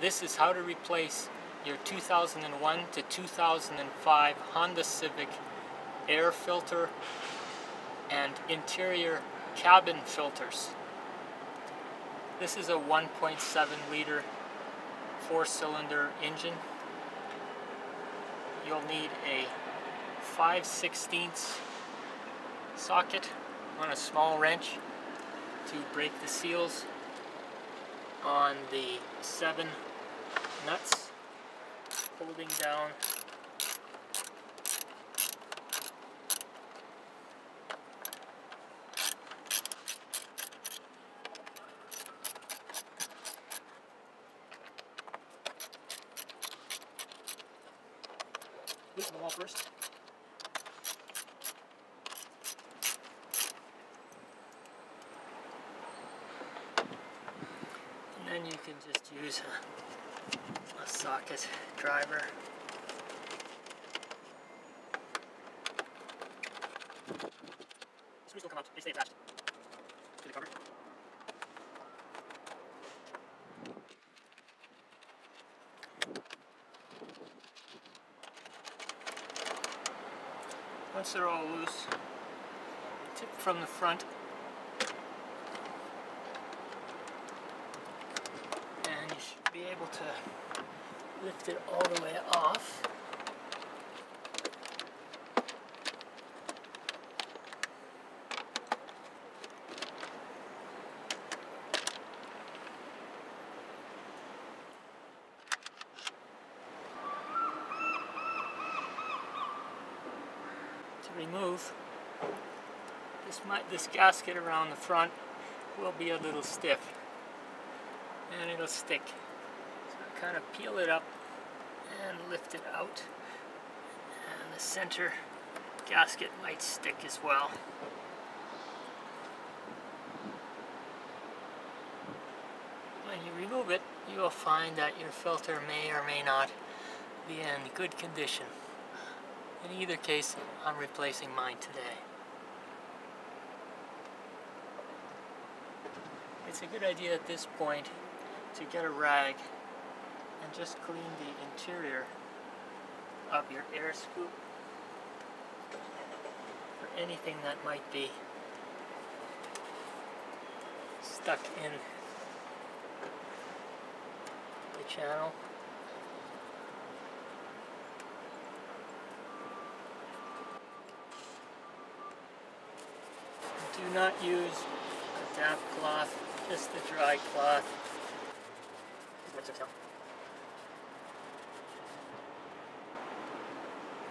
This is how to replace your 2001 to 2005 Honda Civic air filter and interior cabin filters. This is a 1.7 liter 4-cylinder engine. You'll need a 5/16 socket on a small wrench to break the seals on the 7 nuts, holding down the wall first. And then you can just use a socket driver. Screws don't come out, they stay attached to the cover. Once they're all loose, tip from the front and you should be able to lift it all the way off. Remove this gasket around the front will be a little stiff and it'll stick, so kind of peel it up and lift it out, and the center gasket might stick as well. When you remove it, you will find that your filter may or may not be in good condition. In either case, I'm replacing mine today. It's a good idea at this point to get a rag and just clean the interior of your air scoop for anything that might be stuck in the channel. Do not use a damp cloth, just a dry cloth.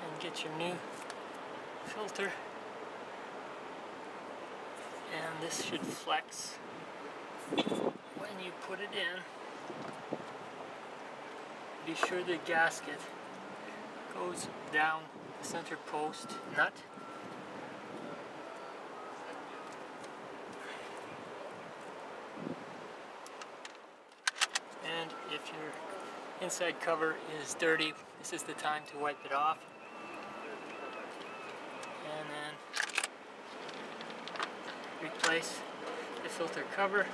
And get your new filter. And this should flex when you put it in. Be sure the gasket goes down the center post nut. If your inside cover is dirty, this is the time to wipe it off. And then replace the filter cover.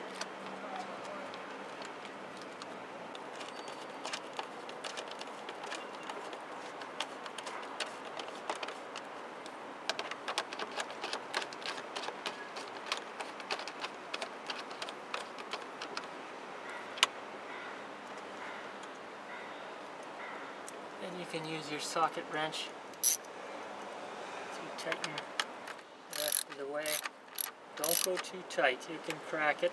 Then you can use your socket wrench to tighten the rest of the way. Don't go too tight, you can crack it.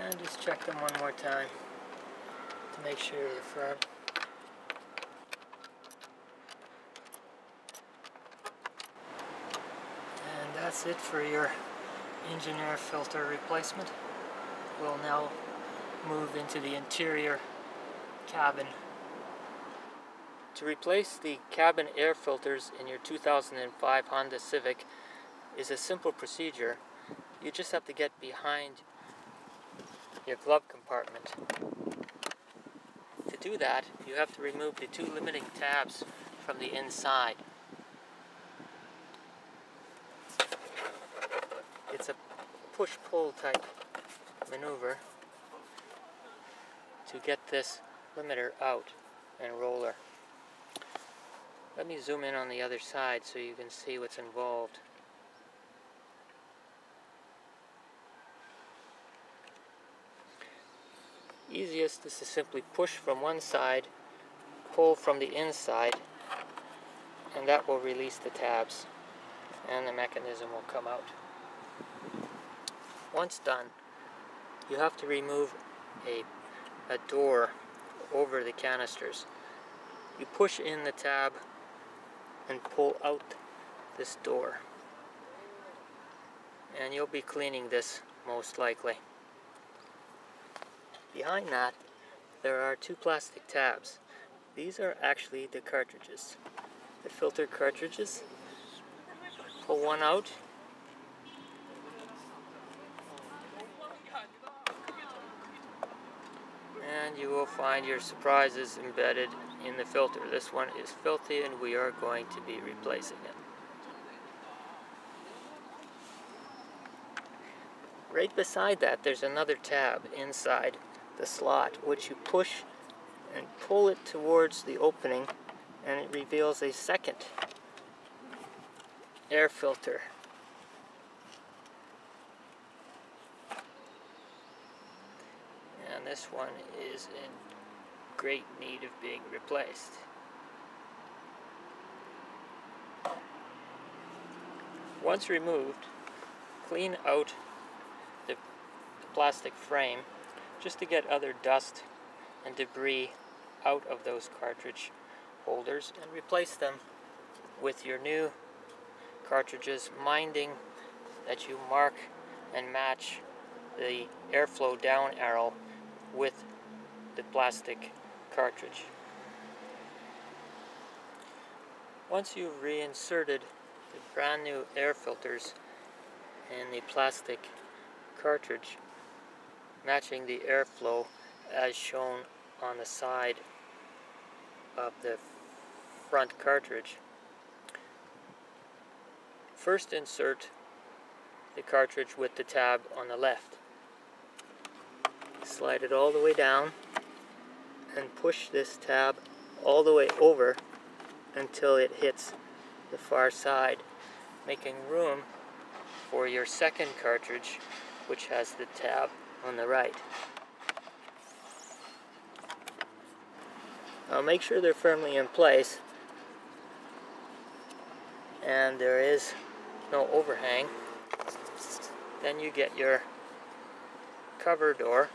And just check them one more time to make sure they're firm. That's it for your engine air filter replacement. We'll now move into the interior cabin. To replace the cabin air filters in your 2005 Honda Civic is a simple procedure. You just have to get behind your glove compartment do that, you have to remove the two limiting tabs from the inside. It's a push-pull type maneuver to get this limiter out and roller. Let me zoom in on the other side so you can see what's involved. Easiest is to simply push from one side, pull from the inside, and that will release the tabs and the mechanism will come out. Once done, you have to remove a door over the canisters. You push in the tab and pull out this door, and you'll be cleaning this most likely. Behind that, there are two plastic tabs. These are actually the cartridges, the filter cartridges. Pull one out, and you will find your surprises embedded in the filter. This one is filthy and we are going to be replacing it. Right beside that, there's another tab inside the slot, which you push and pull it towards the opening, and it reveals a second air filter. And this one is in great need of being replaced. Once removed, clean out the plastic frame just to get other dust and debris out of those cartridge holders, and replace them with your new cartridges, minding that you mark and match the airflow down arrow with the plastic cartridge. Once you've reinserted the brand new air filters in the plastic cartridge, matching the airflow as shown on the side of the front cartridge, first insert the cartridge with the tab on the left. Slide it all the way down and push this tab all the way over until it hits the far side, making room for your second cartridge, which has the tab on the right. Now make sure they're firmly in place and there is no overhang. Then you get your cover door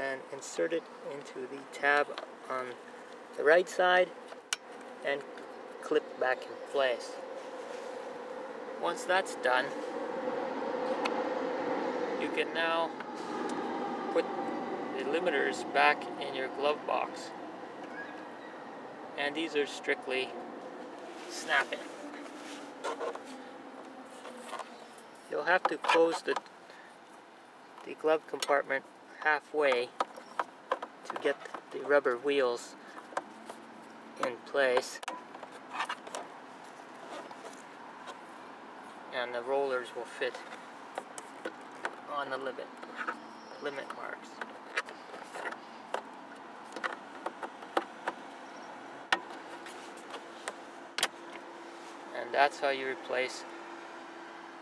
and insert it into the tab on the right side and clip back in place. Once that's done, you can now put the limiters back in your glove box, and these are strictly snap-in. You'll have to close the glove compartment halfway to get the rubber wheels in place, and the rollers will fit on the limit marks. And that's how you replace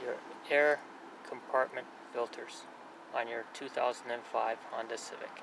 your air compartment filters on your 2005 Honda Civic.